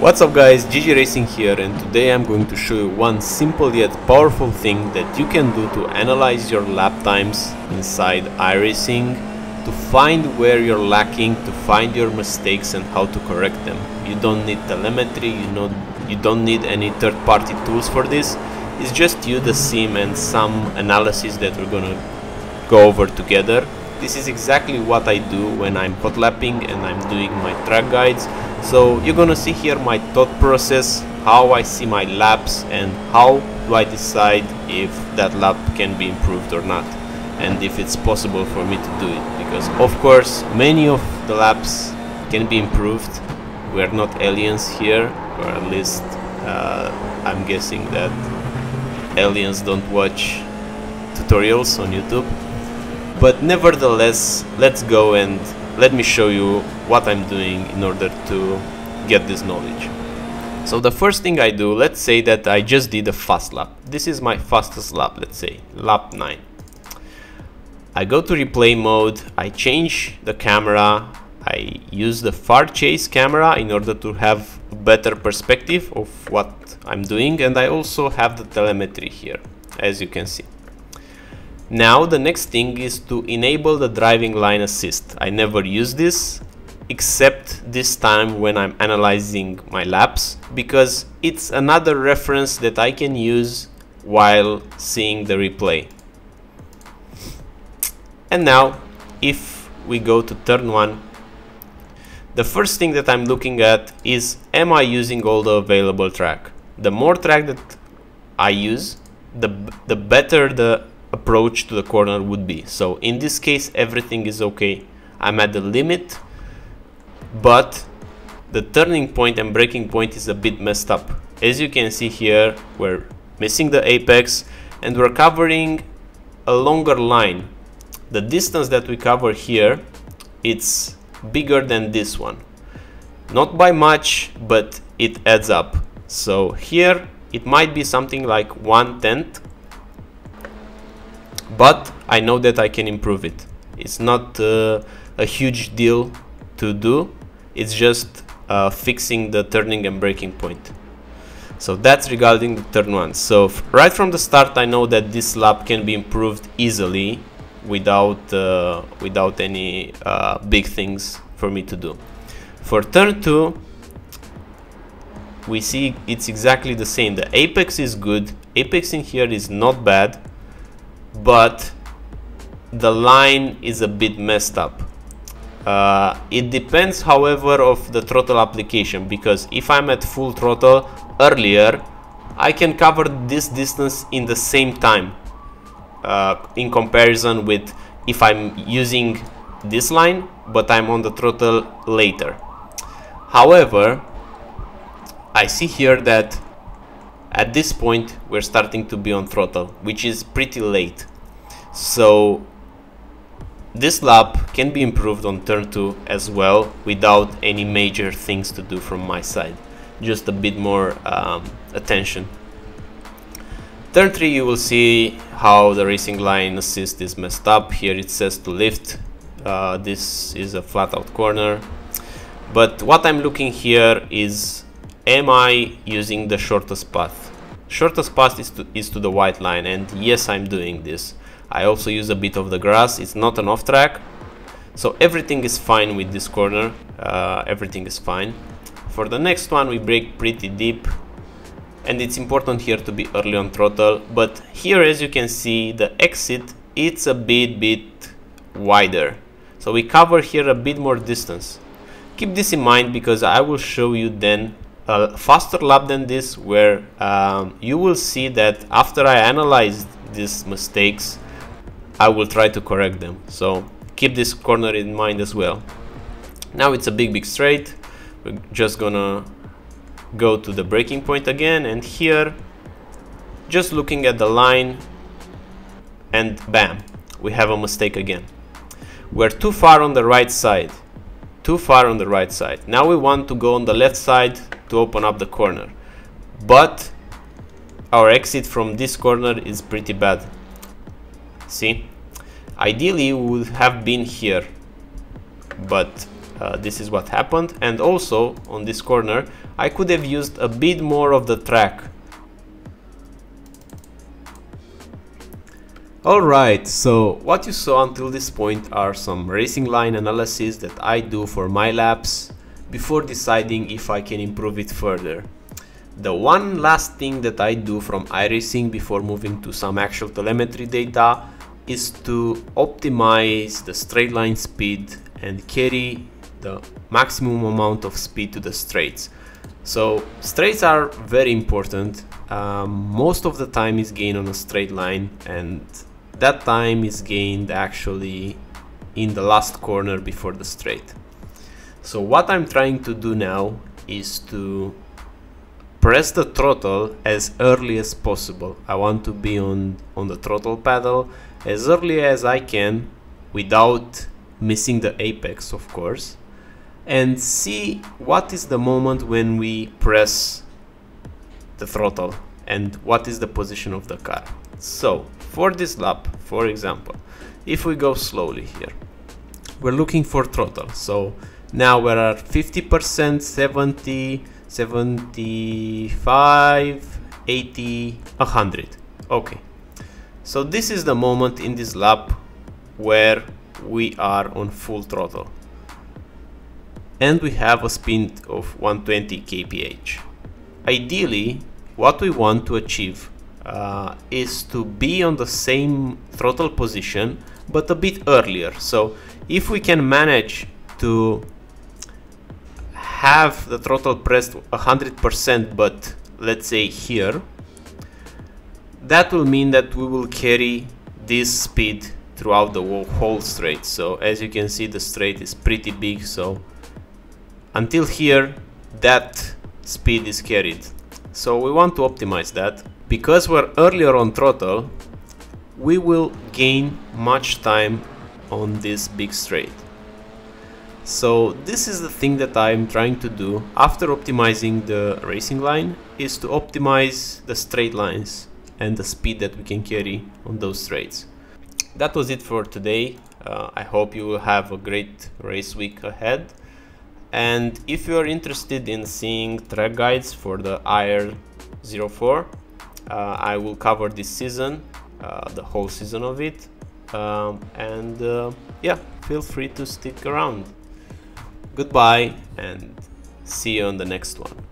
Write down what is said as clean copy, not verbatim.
What's up guys, GG Racing here, and today I'm going to show you one simple yet powerful thing that you can do to analyze your lap times inside iRacing, to find where you're lacking, to find your mistakes and how to correct them. You don't need telemetry, you don't need any third-party tools for this. It's just you, the sim, and some analysis that we're gonna go over together. This is exactly what I do when I'm hot lapping and I'm doing my track guides. So you're gonna see here my thought process, how I see my laps and how do I decide if that lap can be improved or not, and if it's possible for me to do it, because of course many of the laps can be improved. We're not aliens here, or at least I'm guessing that aliens don't watch tutorials on YouTube. But nevertheless, let's go and let me show you what I'm doing in order to get this knowledge. So the first thing I do, let's say that I just did a fast lap. This is my fastest lap, let's say, lap 9. I go to replay mode, I change the camera, I use the far chase camera in order to have a better perspective of what I'm doing, and I also have the telemetry here, as you can see. Now the next thing is to enable the driving line assist. I never use this except this time when I'm analyzing my laps, because it's another reference that I can use while seeing the replay. And now if we go to turn 1, the first thing that I'm looking at is, am I using all the available track? The more track that I use, the better the approach to the corner would be. So in this case everything is okay, I'm at the limit, but the turning point and braking point is a bit messed up. As you can see here, we're missing the apex and we're covering a longer line. The distance that we cover here, it's bigger than this one, not by much, but it adds up. So here it might be something like 1/10, but I know that I can improve it. It's not a huge deal to do, it's just fixing the turning and braking point. So that's regarding the turn 1. So right from the start I know that this lap can be improved easily without, any big things for me to do. For turn 2 we see it's exactly the same. The apex is good, apex in here is not bad, but the line is a bit messed up. It depends however of the throttle application, because if I'm at full throttle earlier I can cover this distance in the same time, in comparison with if I'm using this line but I'm on the throttle later. However, I see here that at this point we're starting to be on throttle, which is pretty late. So this lap can be improved on turn 2 as well without any major things to do from my side, just a bit more attention. Turn 3 you will see how the racing line assist is messed up. Here it says to lift, this is a flat out corner, but what I'm looking here is, am I using the shortest path? Shortest path is to the white line, and yes, I'm doing this. I also use a bit of the grass, it's not an off track. So everything is fine with this corner, everything is fine. For the next one we brake pretty deep, and it's important here to be early on throttle, but here as you can see the exit, it's a bit wider. So we cover here a bit more distance. Keep this in mind because I will show you then a faster lap than this where you will see that after I analyzed these mistakes I will try to correct them, so keep this corner in mind as well. Now it's a big straight, we're just gonna go to the braking point again, and here just looking at the line and bam, we have a mistake again. We're too far on the right side, too far on the right side. Now we want to go on the left side to open up the corner, but our exit from this corner is pretty bad. See, ideally we would have been here, but this is what happened. And also on this corner I could have used a bit more of the track. Alright, so what you saw until this point are some racing line analysis that I do for my laps before deciding if I can improve it further. The one last thing that I do from iRacing before moving to some actual telemetry data is to optimize the straight line speed and carry the maximum amount of speed to the straights. So straights are very important. Most of the time is gained on a straight line, and that time is gained actually in the last corner before the straight. So what I'm trying to do now is to press the throttle as early as possible. I want to be on the throttle pedal as early as I can without missing the apex, of course, and see what is the moment when we press the throttle and what is the position of the car. So for this lap, for example, if we go slowly here, we're looking for throttle. So now we're at 50%, 70, 75, 80, 100. Okay, so this is the moment in this lap where we are on full throttle and we have a spin of 120 kph. Ideally what we want to achieve is to be on the same throttle position but a bit earlier. So if we can manage to have the throttle pressed 100%, but let's say here, that will mean that we will carry this speed throughout the whole straight. So as you can see, the straight is pretty big, so until here that speed is carried. So we want to optimize that. Because we're earlier on throttle, we will gain much time on this big straight. So this is the thing that I'm trying to do after optimizing the racing line, is to optimize the straight lines and the speed that we can carry on those straights. That was it for today. I hope you will have a great race week ahead. And if you are interested in seeing track guides for the IR04, I will cover this season, the whole season of it. Yeah, feel free to stick around. Goodbye and see you on the next one.